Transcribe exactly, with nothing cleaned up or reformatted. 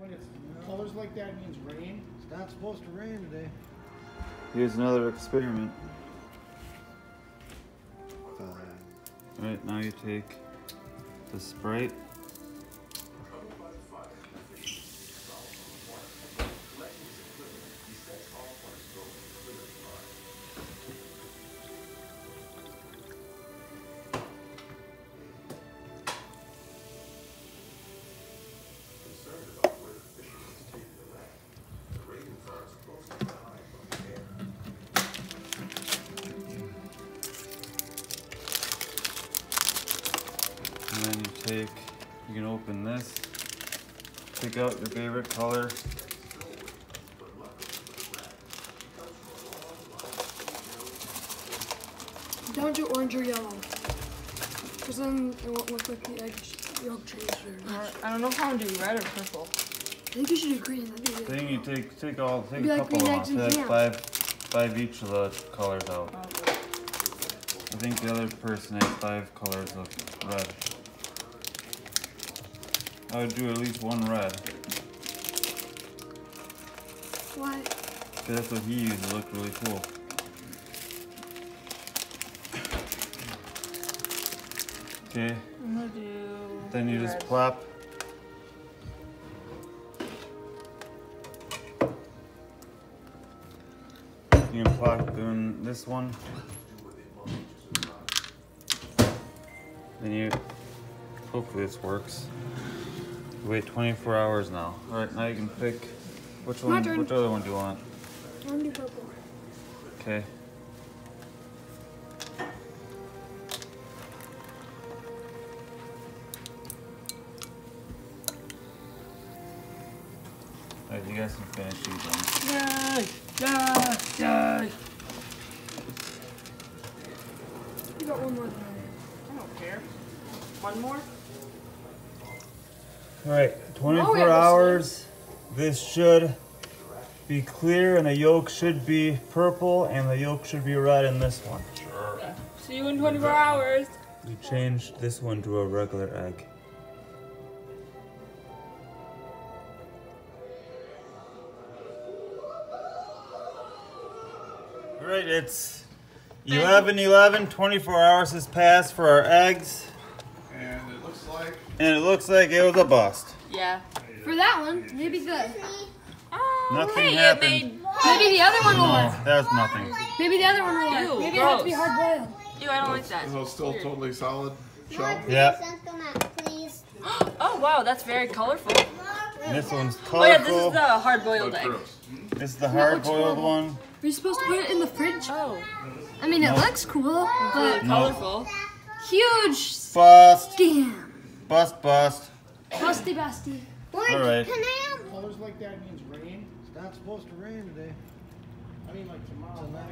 When it's colors like that, it means rain. It's not supposed to rain today. Here's another experiment. Uh, Alright, now you take the Sprite. And then you take, you can open this, pick out your favorite color. Don't do orange or yellow, because then it won't look like the egg yolk changed. I don't know if I want to do red or purple. I think you should do green. Then you take take all, take a couple off, take five, five each of the colors out. I think the other person had five colors of red. I would do at least one red. Why? Because that's what he used. It looked really cool. Okay. I'm gonna do. Then you red. Just plop. You can plop in this one. Then you. Hopefully this works. Wait twenty-four hours now. All right, now you can pick which one. Which other one do you want? I want to do purple. Okay. All right, you guys can finish these ones. Yay! Yay! Yay! You got one more than I did. I don't care. One more. All right, twenty-four oh, hours, this should be clear, and the yolk should be purple, and the yolk should be red in this one. Sure. Yeah. See you in twenty-four hours. We changed this one to a regular egg. All right, it's eleven eleven, twenty-four hours has passed for our eggs. And it looks like... And it looks like it was a bust. Yeah. For that one, maybe good. Oh, nothing hey, happened. It made... Maybe the other one will no, work. That was nothing. Maybe the other one will work. Ew, maybe gross. It has to be hard boiled. Ew, I don't like that. Is it still weird. Totally solid? Mom, yeah. Out, please. Oh, wow, that's very colorful. And this one's colorful. Oh, yeah, this is the hard boiled egg. This is the hard boiled one. Are you supposed to put it in the fridge? Oh. I mean, no. It looks cool, but. No. Colorful. Huge. Bust. Scam. Bust, bust. Busty, busty. Orange, all right. Can I have... Colors like that means rain. It's not supposed to rain today. I mean, like tomorrow.